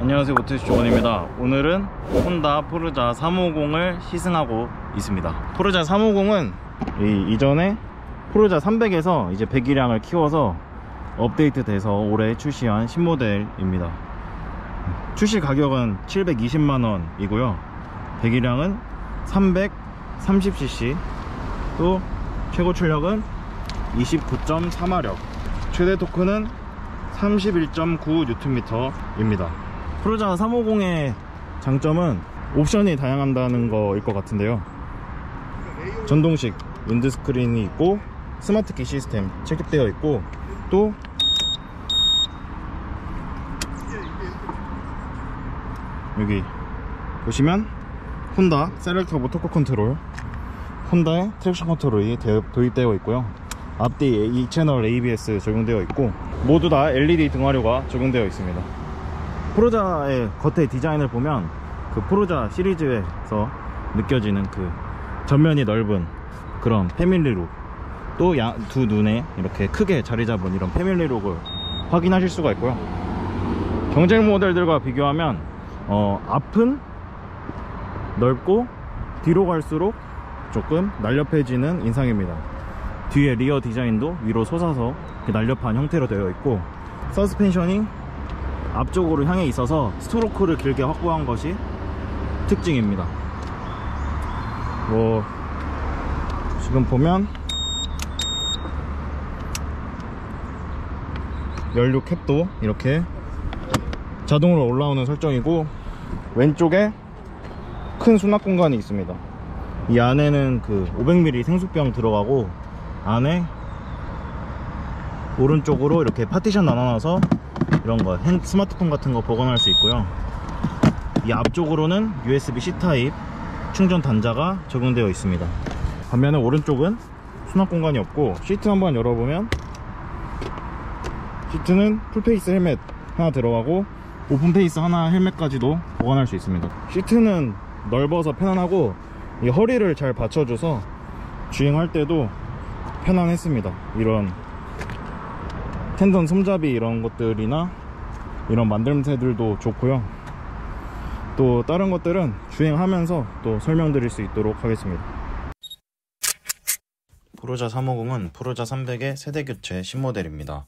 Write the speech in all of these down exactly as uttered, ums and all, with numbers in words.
안녕하세요, 모토이슈 조건입니다. 오늘은 혼다 포르자 삼백오십을 시승하고 있습니다. 포르자 삼백오십은 이, 이전에 포르자 삼백에서 이제 배기량을 키워서 업데이트 돼서 올해 출시한 신모델입니다. 출시 가격은 칠백이십만 원 이고요, 배기량은 삼백삼십 씨씨, 또 최고 출력은 이십구 점 삼 마력, 최대 토크는 삼십일 점 구 뉴턴미터 입니다. 포르자 삼백오십의 장점은 옵션이 다양한다는 거일 것 같은데요, 전동식 윈드스크린이 있고 스마트키 시스템 채택되어 있고, 또 여기 보시면 혼다 셀렉터모터 컨트롤, 혼다의 트랙션 컨트롤이 도입되어 있고요, 앞뒤 이 채널 에이비에스 적용되어 있고, 모두 다 엘이디 등화료가 적용되어 있습니다. 포르자의 겉의 디자인을 보면 그 포르자 시리즈에서 느껴지는 그 전면이 넓은 그런 패밀리룩, 또 두 눈에 이렇게 크게 자리 잡은 이런 패밀리룩을 확인하실 수가 있고요, 경쟁 모델들과 비교하면 어, 앞은 넓고 뒤로 갈수록 조금 날렵해지는 인상입니다. 뒤에 리어 디자인도 위로 솟아서 날렵한 형태로 되어 있고, 서스펜션이 앞쪽으로 향해 있어서 스트로크를 길게 확보한 것이 특징입니다. 뭐 지금 보면 연료 캡도 이렇게 자동으로 올라오는 설정이고, 왼쪽에 큰 수납 공간이 있습니다. 이 안에는 그 오백 밀리리터 생수병 들어가고, 안에 오른쪽으로 이렇게 파티션 나눠놔서 이런 거 스마트폰 같은 거 보관할 수 있고요, 이 앞쪽으로는 유에스비 씨 타입 충전 단자가 적용되어 있습니다. 반면에 오른쪽은 수납 공간이 없고, 시트 한번 열어보면 시트는 풀페이스 헬멧 하나 들어가고 오픈페이스 하나 헬멧까지도 보관할 수 있습니다. 시트는 넓어서 편안하고, 이 허리를 잘 받쳐줘서 주행할 때도 편안했습니다. 이런 텐던 손잡이 이런 것들이나 이런 만듦새들도 좋고요, 또 다른 것들은 주행하면서 또 설명드릴 수 있도록 하겠습니다. 포르자 삼백오십은 포르자 삼백의 세대교체 신모델입니다.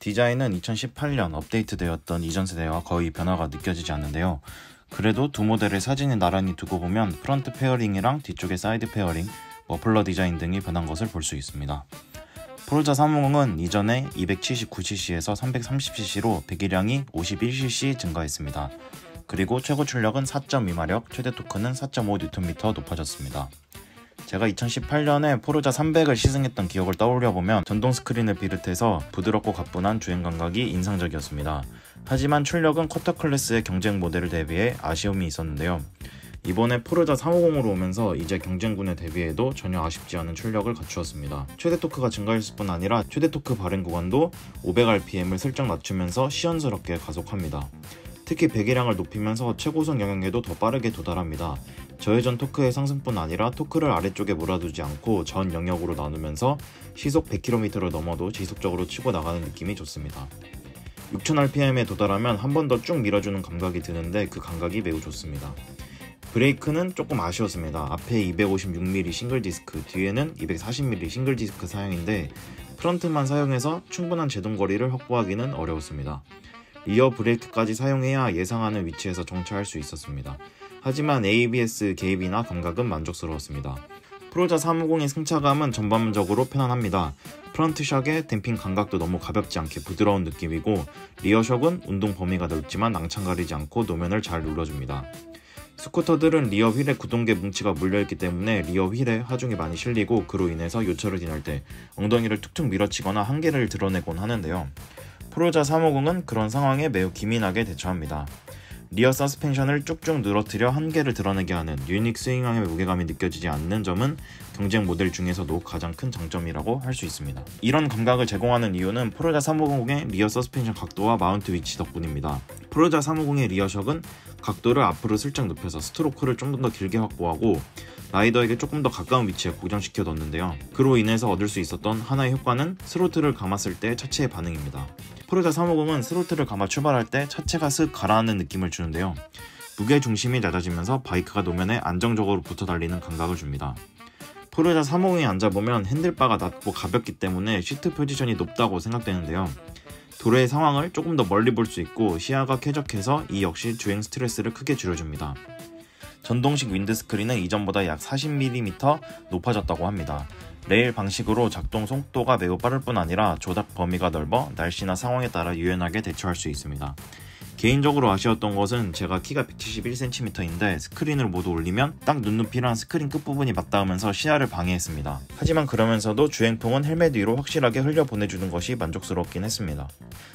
디자인은 이천십팔 년 업데이트 되었던 이전 세대와 거의 변화가 느껴지지 않는데요, 그래도 두 모델의 사진을 나란히 두고 보면 프런트 페어링이랑 뒤쪽의 사이드 페어링, 머플러 디자인 등이 변한 것을 볼 수 있습니다. 포르자 삼백오십은 이전에 이백칠십구 씨씨에서 삼백삼십 씨씨로 배기량이 오십일 씨씨 증가했습니다. 그리고 최고 출력은 사 점 이 마력, 최대 토크는 사 점 오 뉴턴미터 높아졌습니다. 제가 이천십팔 년에 포르자 삼백을 시승했던 기억을 떠올려보면 전동 스크린을 비롯해서 부드럽고 가뿐한 주행 감각이 인상적이었습니다. 하지만 출력은 쿼터 클래스의 경쟁 모델을 대비해 아쉬움이 있었는데요, 이번에 포르자 삼백오십으로 오면서 이제 경쟁군에 대비해도 전혀 아쉽지 않은 출력을 갖추었습니다. 최대 토크가 증가했을 뿐 아니라 최대 토크 발행 구간도 오백 알피엠을 슬쩍 낮추면서 시원스럽게 가속합니다. 특히 배기량을 높이면서 최고속 영역에도 더 빠르게 도달합니다. 저회전 토크의 상승뿐 아니라 토크를 아래쪽에 몰아두지 않고 전 영역으로 나누면서 시속 백 킬로미터를 넘어도 지속적으로 치고 나가는 느낌이 좋습니다. 육천 알피엠에 도달하면 한 번 더 쭉 밀어주는 감각이 드는데 그 감각이 매우 좋습니다. 브레이크는 조금 아쉬웠습니다. 앞에 이백오십육 밀리미터 싱글디스크, 뒤에는 이백사십 밀리미터 싱글디스크 사양인데 프런트만 사용해서 충분한 제동거리를 확보하기는 어려웠습니다. 리어 브레이크까지 사용해야 예상하는 위치에서 정차할 수 있었습니다. 하지만 에이비에스 개입이나 감각은 만족스러웠습니다. 포르자 삼백오십의 승차감은 전반적으로 편안합니다. 프런트 샥의 댐핑 감각도 너무 가볍지 않게 부드러운 느낌이고, 리어 샥은 운동 범위가 넓지만 낭창 가리지 않고 노면을 잘 눌러줍니다. 스쿠터들은 리어 휠에 구동계 뭉치가 물려있기 때문에 리어 휠에 하중이 많이 실리고, 그로 인해서 요철을 지날 때 엉덩이를 툭툭 밀어치거나 한계를 드러내곤 하는데요, 포르자 삼백오십은 그런 상황에 매우 기민하게 대처합니다. 리어 서스펜션을 쭉쭉 늘어뜨려 한계를 드러내게 하는 유닉 스윙함의 무게감이 느껴지지 않는 점은 경쟁 모델 중에서도 가장 큰 장점이라고 할 수 있습니다. 이런 감각을 제공하는 이유는 포르자 삼백오십의 리어 서스펜션 각도와 마운트 위치 덕분입니다. 포르자 삼백오십의 리어샥은 각도를 앞으로 슬쩍 높여서 스트로크를 좀 더 길게 확보하고, 라이더에게 조금 더 가까운 위치에 고정시켜 뒀는데요. 그로 인해서 얻을 수 있었던 하나의 효과는 스로틀을 감았을 때 차체의 반응입니다. 포르자 삼백오십은 스로틀을 감아 출발할 때 차체가 슥 가라앉는 느낌을 주는데요. 무게중심이 낮아지면서 바이크가 노면에 안정적으로 붙어 달리는 감각을 줍니다. 포르자 삼백오십에 앉아보면 핸들바가 낮고 가볍기 때문에 시트 포지션이 높다고 생각되는데요. 도로의 상황을 조금 더 멀리 볼 수 있고 시야가 쾌적해서 이 역시 주행 스트레스를 크게 줄여줍니다. 전동식 윈드스크린은 이전보다 약 사십 밀리미터 높아졌다고 합니다. 레일 방식으로 작동 속도가 매우 빠를 뿐 아니라 조작 범위가 넓어 날씨나 상황에 따라 유연하게 대처할 수 있습니다. 개인적으로 아쉬웠던 것은 제가 키가 백칠십일 센티미터인데 스크린을 모두 올리면 딱 눈높이랑 스크린 끝부분이 맞닿으면서 시야를 방해했습니다. 하지만 그러면서도 주행풍은 헬멧 위로 확실하게 흘려보내주는 것이 만족스럽긴 했습니다.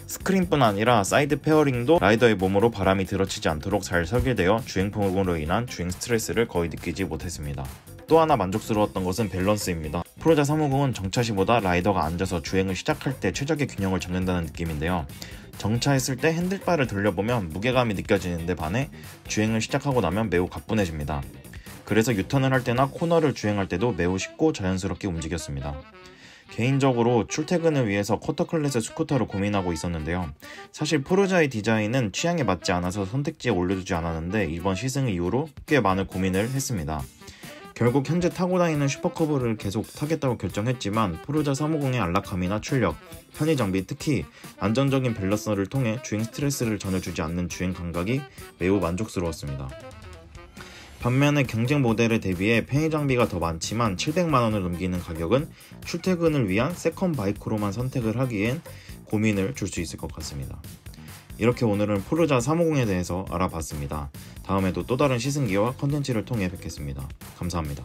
스크린뿐 아니라 사이드 페어링도 라이더의 몸으로 바람이 들어치지 않도록 잘 설계되어 주행풍으로 인한 주행 스트레스를 거의 느끼지 못했습니다. 또 하나 만족스러웠던 것은 밸런스입니다. 포르자 삼백오십은 정차 시보다 라이더가 앉아서 주행을 시작할 때 최적의 균형을 잡는다는 느낌인데요. 정차했을 때 핸들바를 돌려보면 무게감이 느껴지는데 반해 주행을 시작하고 나면 매우 가뿐해집니다. 그래서 유턴을 할 때나 코너를 주행할 때도 매우 쉽고 자연스럽게 움직였습니다. 개인적으로 출퇴근을 위해서 쿼터클래스 스쿠터를 고민하고 있었는데요. 사실 포르자의 디자인은 취향에 맞지 않아서 선택지에 올려두지 않았는데 이번 시승 이후로 꽤 많은 고민을 했습니다. 결국 현재 타고 다니는 슈퍼커브를 계속 타겠다고 결정했지만 포르자 삼백오십의 안락함이나 출력, 편의장비, 특히 안정적인 밸런서를 통해 주행 스트레스를 전혀 주지 않는 주행 감각이 매우 만족스러웠습니다. 반면에 경쟁 모델에 대비해 편의장비가 더 많지만 칠백만 원을 넘기는 가격은 출퇴근을 위한 세컨 바이크로만 선택을 하기엔 고민을 줄 수 있을 것 같습니다. 이렇게 오늘은 포르자 삼백오십에 대해서 알아봤습니다. 다음에도 또 다른 시승기와 컨텐츠를 통해 뵙겠습니다. 감사합니다.